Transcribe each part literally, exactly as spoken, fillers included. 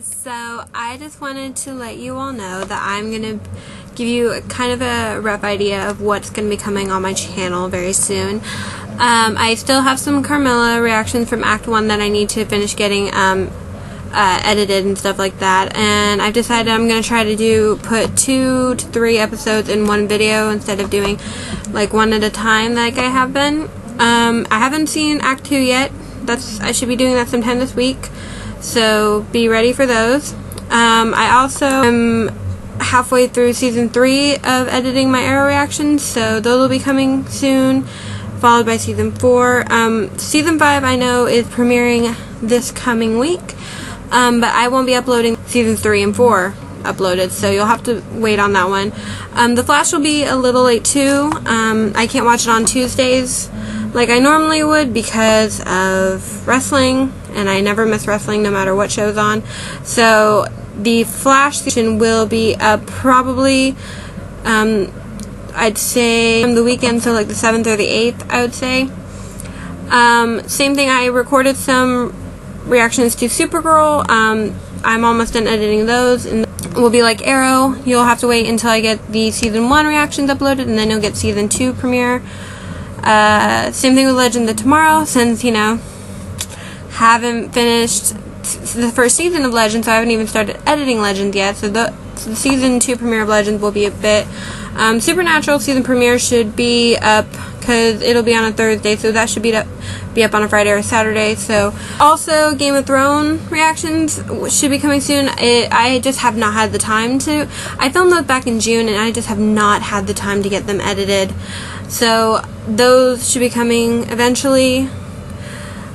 guys, so I just wanted to let you all know that I'm going to give you a, kind of a rough idea of what's going to be coming on my channel very soon. Um, I still have some Carmilla reactions from Act one that I need to finish getting um, uh, edited and stuff like that, and I've decided I'm going to try to do put two to three episodes in one video instead of doing like one at a time like I have been. Um, I haven't seen Act two yet. That's I should be doing that sometime this week, so be ready for those. Um, I also am halfway through Season three of editing my Arrow reactions, so those will be coming soon, followed by Season four. Um, season five I know is premiering this coming week, um, but I won't be uploading Season three and four uploaded, so you'll have to wait on that one. Um, The Flash will be a little late too. Um, I can't watch it on Tuesdays like I normally would because of wrestling, and I never miss wrestling no matter what show's on. So the Flash season will be up probably, um, I'd say from the weekend, so like the seventh or the eighth, I would say. Um, same thing, I recorded some reactions to Supergirl. Um, I'm almost done editing those, and will be like Arrow. You'll have to wait until I get the Season one reactions uploaded, and then you'll get Season two premiere. Uh, same thing with Legends of Tomorrow, since, you know, haven't finished the first season of Legends, so I haven't even started editing Legends yet, so the, so the Season two premiere of Legends will be a bit. Um, Supernatural season premiere should be up, because it'll be on a Thursday, so that should be up, be up on a Friday or Saturday. So also, Game of Thrones reactions should be coming soon. It, I just have not had the time to. I filmed those back in June, and I just have not had the time to get them edited. So those should be coming eventually.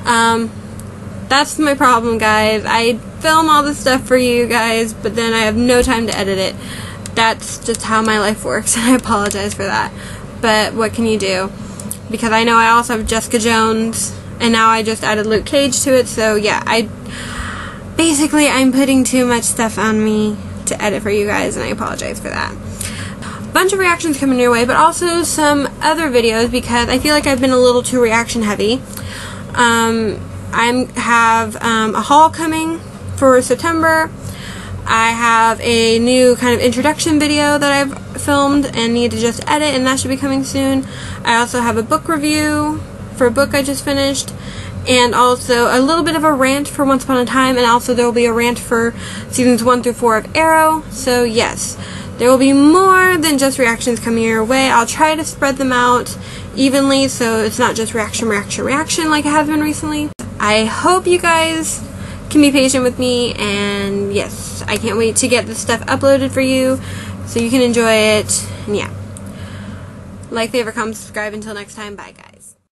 Um, that's my problem, guys. I film all this stuff for you guys, but then I have no time to edit it. That's just how my life works, and I apologize for that. But what can you do? Because I know I also have Jessica Jones, and now I just added Luke Cage to it, so yeah, I basically I'm putting too much stuff on me to edit for you guys, and I apologize for that. Bunch of reactions coming your way, but also some other videos, because I feel like I've been a little too reaction heavy. Um, I have um, a haul coming for September. I have a new kind of introduction video that I've filmed and need to just edit, and that should be coming soon. I also have a book review for a book I just finished, and also a little bit of a rant for Once Upon a Time, and also there will be a rant for Seasons one through four of Arrow. So yes, there will be more than just reactions coming your way. I'll try to spread them out evenly, so it's not just reaction, reaction, reaction like it has been recently. I hope you guys can be patient with me, and yes, I can't wait to get this stuff uploaded for you so you can enjoy it. And yeah, like, favorite, comment, subscribe. Until next time, bye guys.